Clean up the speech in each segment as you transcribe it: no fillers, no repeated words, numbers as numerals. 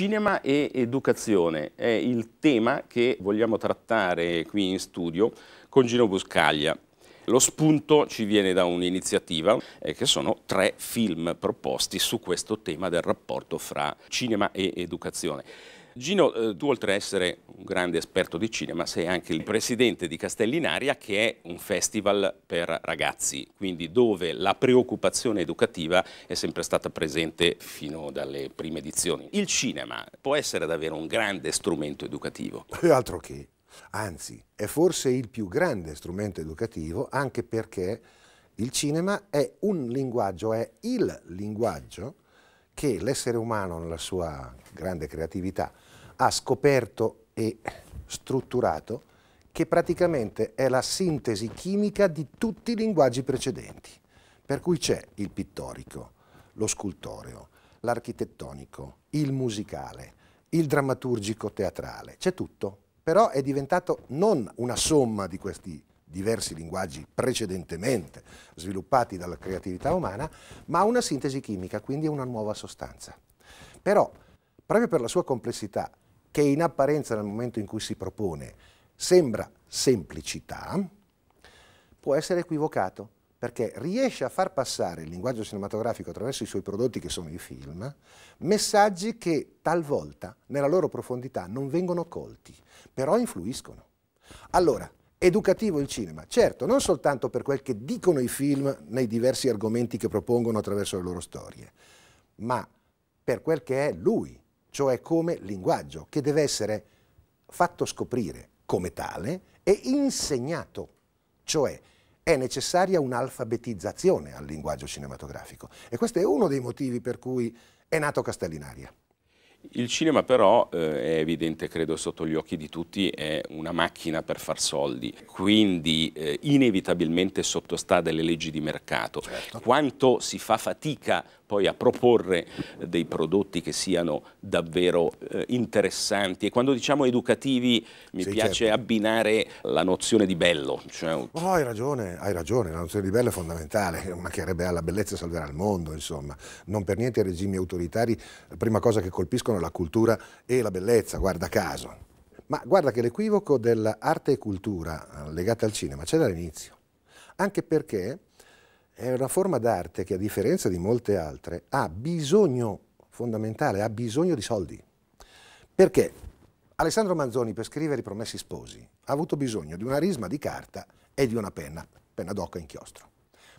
Cinema e educazione è il tema che vogliamo trattare qui in studio con Gino Buscaglia. Lo spunto ci viene da un'iniziativa che sono 3 film proposti su questo tema del rapporto fra cinema e educazione. Gino, tu oltre a essere un grande esperto di cinema sei anche il presidente di Castellinaria, che è un festival per ragazzi, quindi dove la preoccupazione educativa è sempre stata presente fino dalle prime edizioni. Il cinema può essere davvero un grande strumento educativo? Altro che, anzi, è forse il più grande strumento educativo, anche perché il cinema è un linguaggio, è il linguaggio che l'essere umano nella sua grande creatività ha scoperto e strutturato, che praticamente è la sintesi chimica di tutti i linguaggi precedenti, per cui c'è il pittorico, lo scultoreo, l'architettonico, il musicale, il drammaturgico teatrale, c'è tutto, però è diventato non una somma di questi diversi linguaggi precedentemente sviluppati dalla creatività umana, ma una sintesi chimica, quindi una nuova sostanza. Però, proprio per la sua complessità, che in apparenza nel momento in cui si propone sembra semplicità, può essere equivocato, perché riesce a far passare il linguaggio cinematografico attraverso i suoi prodotti, che sono i film, messaggi che talvolta, nella loro profondità, non vengono colti, però influiscono. Allora, educativo il cinema, certo, non soltanto per quel che dicono i film nei diversi argomenti che propongono attraverso le loro storie, ma per quel che è lui, cioè come linguaggio, che deve essere fatto scoprire come tale e insegnato, cioè è necessaria un'alfabetizzazione al linguaggio cinematografico, e questo è uno dei motivi per cui è nato Castellinaria. Il cinema però, è evidente, credo sotto gli occhi di tutti, è una macchina per far soldi, quindi inevitabilmente sottostà delle leggi di mercato. Certo. Quanto si fa fatica poi a proporre dei prodotti che siano davvero interessanti, e quando diciamo educativi mi piace abbinare la nozione di bello. Cioè... Oh, hai ragione, la nozione di bello è fondamentale, mancherebbe alla bellezza salverà il mondo, insomma, non per niente i regimi autoritari, la prima cosa che colpiscono la cultura e la bellezza, guarda caso. Ma guarda che l'equivoco dell'arte e cultura legata al cinema c'è dall'inizio, anche perché è una forma d'arte che, a differenza di molte altre, ha bisogno fondamentale, ha bisogno di soldi. Perché Alessandro Manzoni, per scrivere I Promessi Sposi, ha avuto bisogno di una risma di carta e di una penna d'oca e inchiostro.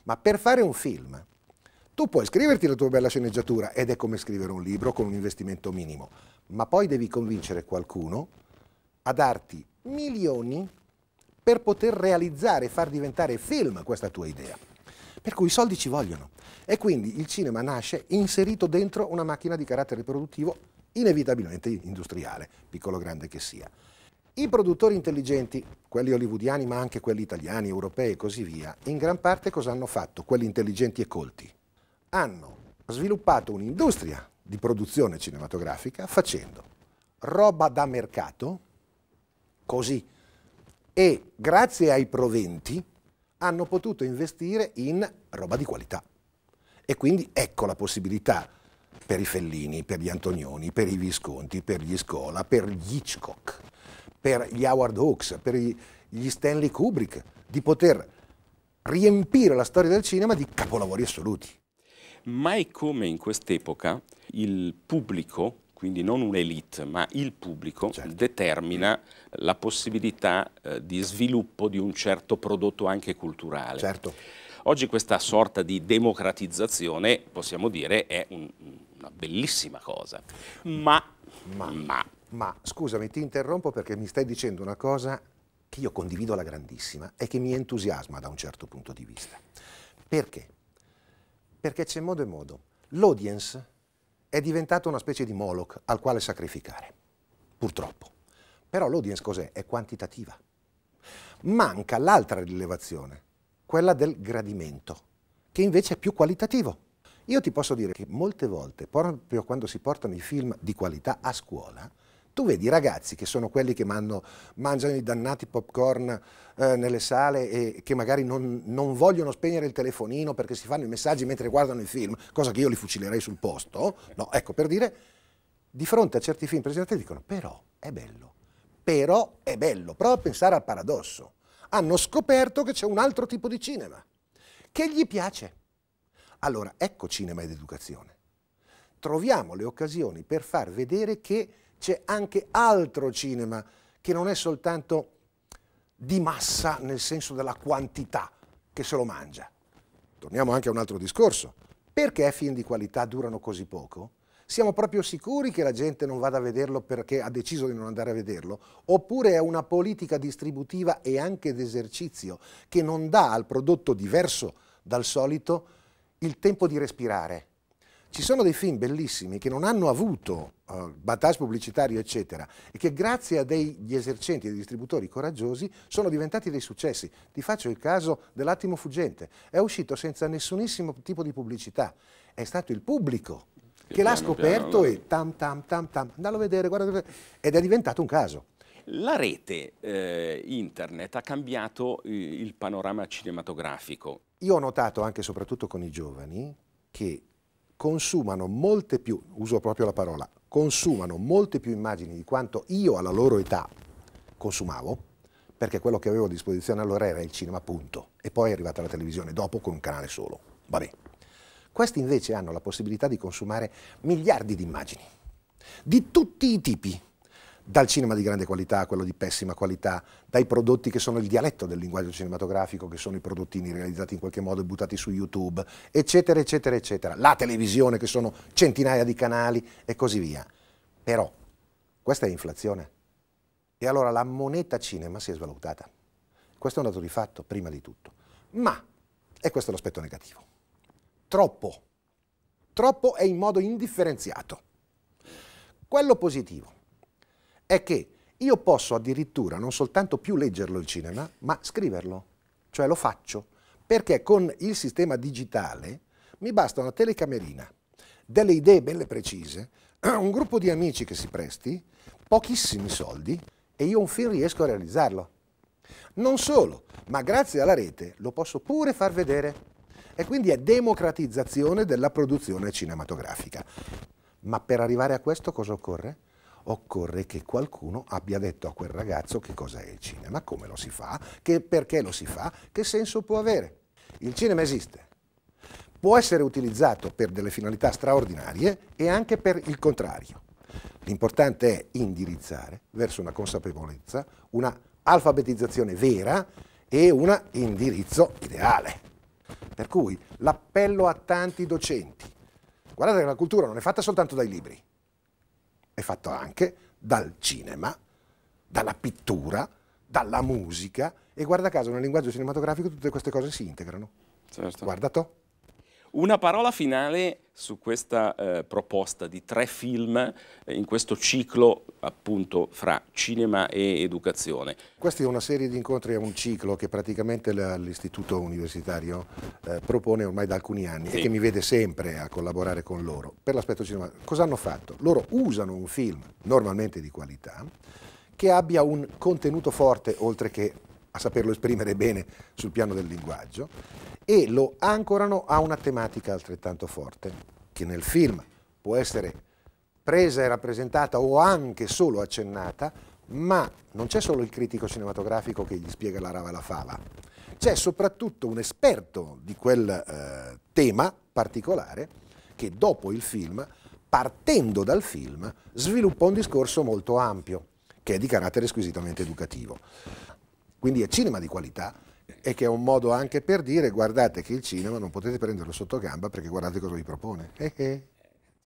Ma per fare un film tu puoi scriverti la tua bella sceneggiatura, ed è come scrivere un libro, con un investimento minimo, ma poi devi convincere qualcuno a darti milioni per poter realizzare e far diventare film questa tua idea. Per cui i soldi ci vogliono, e quindi il cinema nasce inserito dentro una macchina di carattere produttivo, inevitabilmente industriale, piccolo o grande che sia. I produttori intelligenti, quelli hollywoodiani ma anche quelli italiani, europei e così via, in gran parte cosa hanno fatto? Quelli intelligenti e colti hanno sviluppato un'industria di produzione cinematografica facendo roba da mercato, così, e grazie ai proventi hanno potuto investire in roba di qualità. E quindi ecco la possibilità per i Fellini, per gli Antonioni, per i Visconti, per gli Scola, per gli Hitchcock, per gli Howard Hawks, per gli Stanley Kubrick, di poter riempire la storia del cinema di capolavori assoluti. Mai come in quest'epoca il pubblico, quindi non un'elite, ma il pubblico, certo, determina la possibilità di sviluppo di un certo prodotto anche culturale. Certo. Oggi questa sorta di democratizzazione, possiamo dire, è una bellissima cosa. Ma scusami, ti interrompo perché mi stai dicendo una cosa che io condivido alla grandissima e che mi entusiasma da un certo punto di vista. Perché? Perché c'è modo e modo. L'audience è diventato una specie di Moloch al quale sacrificare, purtroppo. Però l'audience cos'è? È quantitativa. Manca l'altra rilevazione, quella del gradimento, che invece è più qualitativo. Io ti posso dire che molte volte, proprio quando si portano i film di qualità a scuola, tu vedi i ragazzi che sono quelli che mangiano i dannati popcorn nelle sale e che magari non vogliono spegnere il telefonino perché si fanno i messaggi mentre guardano il film, cosa che io li fucilerei sul posto, no? Ecco, per dire, di fronte a certi film presentati dicono però è bello, prova a pensare al paradosso. Hanno scoperto che c'è un altro tipo di cinema, che gli piace. Allora, ecco cinema ed educazione. Troviamo le occasioni per far vedere che c'è anche altro cinema, che non è soltanto di massa nel senso della quantità che se lo mangia. Torniamo anche a un altro discorso. Perché film di qualità durano così poco? Siamo proprio sicuri che la gente non vada a vederlo perché ha deciso di non andare a vederlo? Oppure è una politica distributiva e anche d'esercizio che non dà al prodotto diverso dal solito il tempo di respirare? Ci sono dei film bellissimi che non hanno avuto battage pubblicitario eccetera e che grazie a degli esercenti e dei distributori coraggiosi sono diventati dei successi. Ti faccio il caso dell'Attimo fuggente, è uscito senza nessunissimo tipo di pubblicità, è stato il pubblico che l'ha scoperto e andalo a vedere, guarda, ed è diventato un caso. La rete internet ha cambiato il panorama cinematografico. Io ho notato anche e soprattutto con i giovani che consumano molte più, uso proprio la parola, consumano molte più immagini di quanto io alla loro età consumavo, perché quello che avevo a disposizione allora era il cinema, punto. E poi è arrivata la televisione dopo con un canale solo. Vabbè. Questi invece hanno la possibilità di consumare miliardi di immagini, di tutti i tipi, dal cinema di grande qualità a quello di pessima qualità, dai prodotti che sono il dialetto del linguaggio cinematografico, che sono i prodottini realizzati in qualche modo e buttati su YouTube, eccetera, eccetera, eccetera, la televisione che sono centinaia di canali e così via. Però questa è inflazione e allora la moneta cinema si è svalutata. Questo è un dato di fatto prima di tutto, ma è questo l'aspetto negativo. Troppo, troppo e in modo indifferenziato. Quello positivo è che io posso addirittura non soltanto più leggerlo il cinema, ma scriverlo, cioè lo faccio, perché con il sistema digitale mi basta una telecamerina, delle idee belle precise, un gruppo di amici che si presti, pochissimi soldi e io un film riesco a realizzarlo. Non solo, ma grazie alla rete lo posso pure far vedere. E quindi è democratizzazione della produzione cinematografica. Ma per arrivare a questo cosa occorre? Occorre che qualcuno abbia detto a quel ragazzo che cosa è il cinema, come lo si fa, perché lo si fa, che senso può avere. Il cinema esiste, può essere utilizzato per delle finalità straordinarie e anche per il contrario. L'importante è indirizzare verso una consapevolezza, una alfabetizzazione vera e un indirizzo ideale. Per cui l'appello a tanti docenti, guardate che la cultura non è fatta soltanto dai libri, è fatta anche dal cinema, dalla pittura, dalla musica e guarda caso nel linguaggio cinematografico tutte queste cose si integrano. Certo. Guardato. Una parola finale su questa proposta di 3 film in questo ciclo appunto fra cinema e educazione. Questa è una serie di incontri, è un ciclo che praticamente l'istituto universitario propone ormai da alcuni anni e che mi vede sempre a collaborare con loro per l'aspetto cinematografico. Cosa hanno fatto? Loro usano un film normalmente di qualità che abbia un contenuto forte oltre che a saperlo esprimere bene sul piano del linguaggio e lo ancorano a una tematica altrettanto forte che nel film può essere presa e rappresentata o anche solo accennata, ma non c'è solo il critico cinematografico che gli spiega la rava e la fava, c'è soprattutto un esperto di quel tema particolare che dopo il film, partendo dal film, sviluppa un discorso molto ampio che è di carattere squisitamente educativo. Quindi è cinema di qualità e che è un modo anche per dire guardate che il cinema non potete prenderlo sotto gamba perché guardate cosa vi propone.